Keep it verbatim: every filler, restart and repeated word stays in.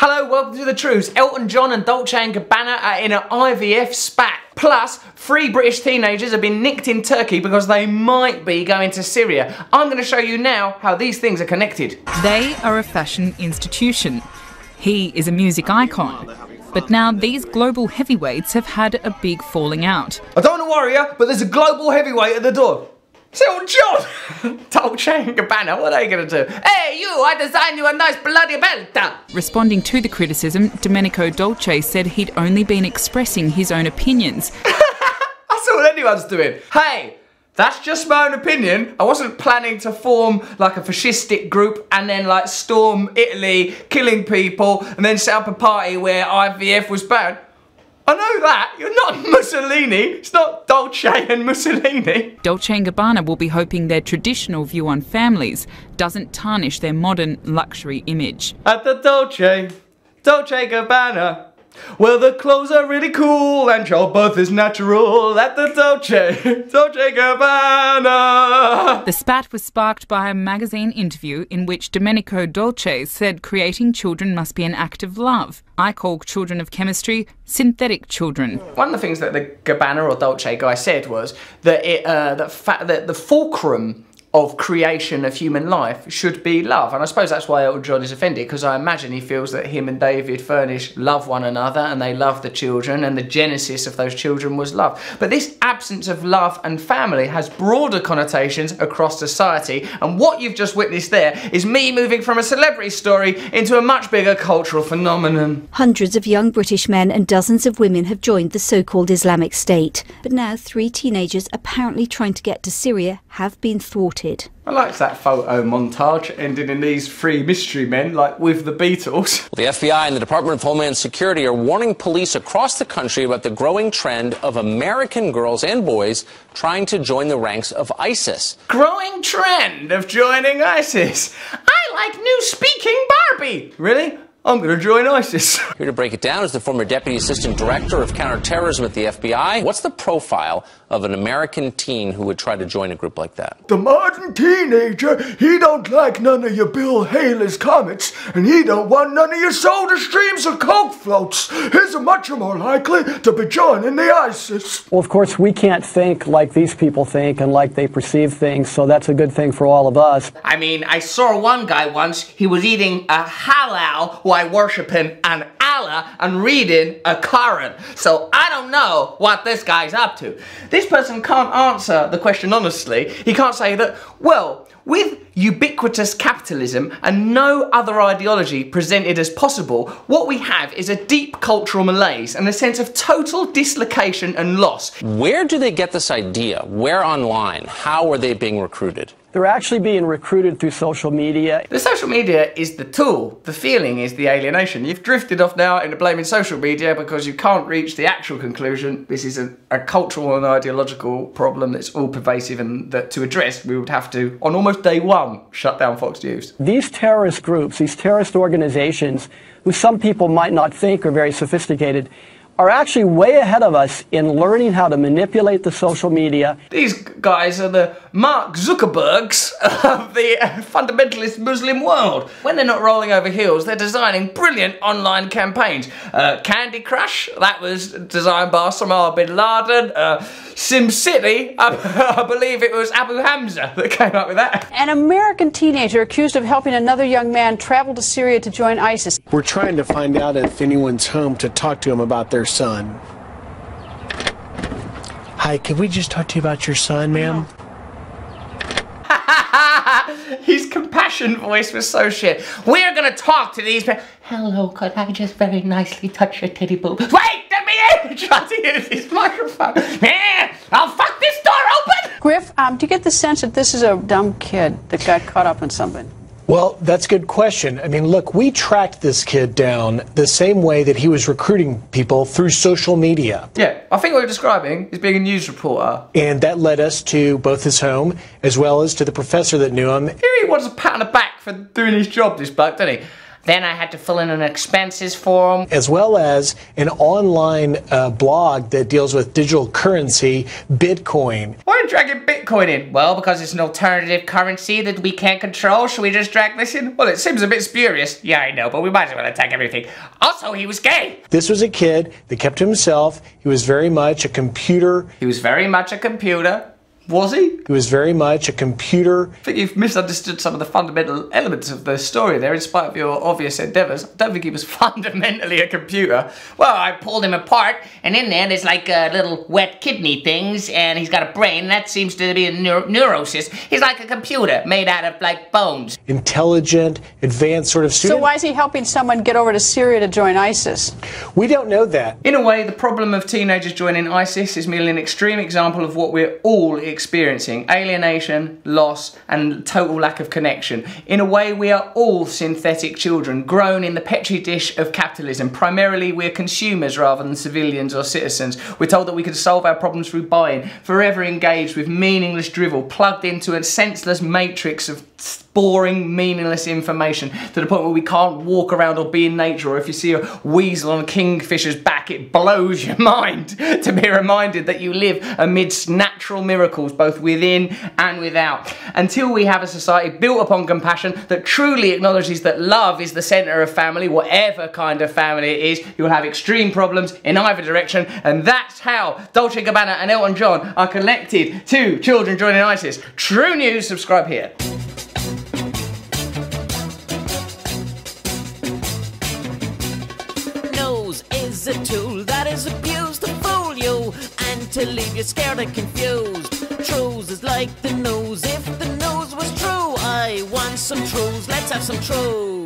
Hello, welcome to The Trews. Elton John and Dolce and Gabbana are in an I V F spat. Plus, three British teenagers have been nicked in Turkey because they might be going to Syria. I'm going to show you now how these things are connected. They are a fashion institution. He is a music icon. But now these global heavyweights have had a big falling out. I don't want to worry you, but there's a global heavyweight at the door. It's Elton John! Dolce and Gabbana, what are they going to do? Hey you, I designed you a nice bloody belt! Responding to the criticism, Domenico Dolce said he'd only been expressing his own opinions. That's all anyone's doing. Hey, that's just my own opinion. I wasn't planning to form like a fascistic group and then like storm Italy, killing people, and then set up a party where I V F was banned. I know that! You're not Mussolini! It's not Dolce and Mussolini! Dolce and Gabbana will be hoping their traditional view on families doesn't tarnish their modern luxury image. At the Dolce, Dolce and Gabbana, well the clothes are really cool and childbirth is natural. At the Dolce, Dolce and Gabbana! The spat was sparked by a magazine interview in which Domenico Dolce said creating children must be an act of love. I call children of chemistry synthetic children. One of the things that the Gabbana or Dolce guy said was that, it, uh, that, fa that the fulcrum of creation of human life should be love. And I suppose that's why Elton John is offended, because I imagine he feels that him and David Furnish love one another and they love the children, and the genesis of those children was love. But this absence of love and family has broader connotations across society, and what you've just witnessed there is me moving from a celebrity story into a much bigger cultural phenomenon. Hundreds of young British men and dozens of women have joined the so-called Islamic State, but now three teenagers apparently trying to get to Syria have been thwarted. I liked that photo montage ending in these three mystery men, like with the Beatles. Well, the F B I and the Department of Homeland Security are warning police across the country about the growing trend of American girls and boys trying to join the ranks of ISIS. Growing trend of joining ISIS. I like new speaking Barbie. Really? I'm going to join ISIS. Here to break it down is the former Deputy Assistant Director of Counterterrorism at the F B I. What's the profile of an American teen who would try to join a group like that? The modern teenager, he don't like none of your Bill Haley's comets, and he don't want none of your soda streams or coke floats. He's much more likely to be joining the ISIS. Well, of course, we can't think like these people think and like they perceive things, so that's a good thing for all of us. I mean, I saw one guy once, he was eating a halal while by worshipping an Allah and reading a Quran. So I don't know what this guy's up to. This person can't answer the question honestly. He can't say that, well, with ubiquitous capitalism and no other ideology presented as possible, what we have is a deep cultural malaise and a sense of total dislocation and loss. Where do they get this idea? Where online? How are they being recruited? They're actually being recruited through social media. The social media is the tool. The feeling is the alienation. You've drifted off now into blaming social media because you can't reach the actual conclusion. This is a, a cultural and ideological problem that's all pervasive, and that to address we would have to, on almost day one, shut down Fox News. These terrorist groups, these terrorist organizations, who some people might not think are very sophisticated, are actually way ahead of us in learning how to manipulate the social media. These guys are the Mark Zuckerbergs of the fundamentalist Muslim world. When they're not rolling over hills, they're designing brilliant online campaigns. Uh, Candy Crush, that was designed by Osama bin Laden. Uh, Sim City, I, I believe it was Abu Hamza that came up with that. An American teenager accused of helping another young man travel to Syria to join ISIS. We're trying to find out if anyone's home to talk to him about their son. Hi, can we just talk to you about your son, ma'am? His compassion voice was so shit. We're gonna talk to these people. Hello, could I just very nicely touch your titty boob? Wait, let me in! Try to use his microphone. I'll fuck this door open! Griff, um, do you get the sense that this is a dumb kid that got caught up in something? Well, that's a good question. I mean, look, we tracked this kid down the same way that he was recruiting people through social media. Yeah, I think what you're describing is being a news reporter. And that led us to both his home as well as to the professor that knew him. He wants a pat on the back for doing his job, this bloke, doesn't he? Then I had to fill in an expenses form. As well as an online uh, blog that deals with digital currency, Bitcoin. Why are we dragging Bitcoin in? Well, because it's an alternative currency that we can't control. Should we just drag this in? Well, it seems a bit spurious. Yeah, I know, but we might as well attack everything. Also, he was gay. This was a kid that kept to himself. He was very much a computer. He was very much a computer. Was he? He was very much a computer. I think you've misunderstood some of the fundamental elements of the story there, in spite of your obvious endeavours. I don't think he was fundamentally a computer. Well, I pulled him apart, and in there there's like uh, little wet kidney things, and he's got a brain, and that seems to be a neur neurosis. He's like a computer made out of, like, bones. Intelligent, advanced sort of student. So why is he helping someone get over to Syria to join ISIS? We don't know that. In a way, the problem of teenagers joining ISIS is merely an extreme example of what we're all experiencing: alienation, loss, and total lack of connection. In a way, we are all synthetic children, grown in the petri dish of capitalism. Primarily, we're consumers rather than civilians or citizens. We're told that we can solve our problems through buying, forever engaged with meaningless drivel, plugged into a senseless matrix of boring, meaningless information, to the point where we can't walk around or be in nature, or if you see a weasel on a kingfisher's back, it blows your mind to be reminded that you live amidst natural miracles, both within and without. Until we have a society built upon compassion that truly acknowledges that love is the centre of family, whatever kind of family it is, you'll have extreme problems in either direction, and that's how Dolce and Gabbana and Elton John are connected to children joining ISIS. True News, subscribe here. Is a tool that is abused to fool you and to leave you scared and confused. Truths is like the news. If the news was true, I want some truths. Let's have some truths.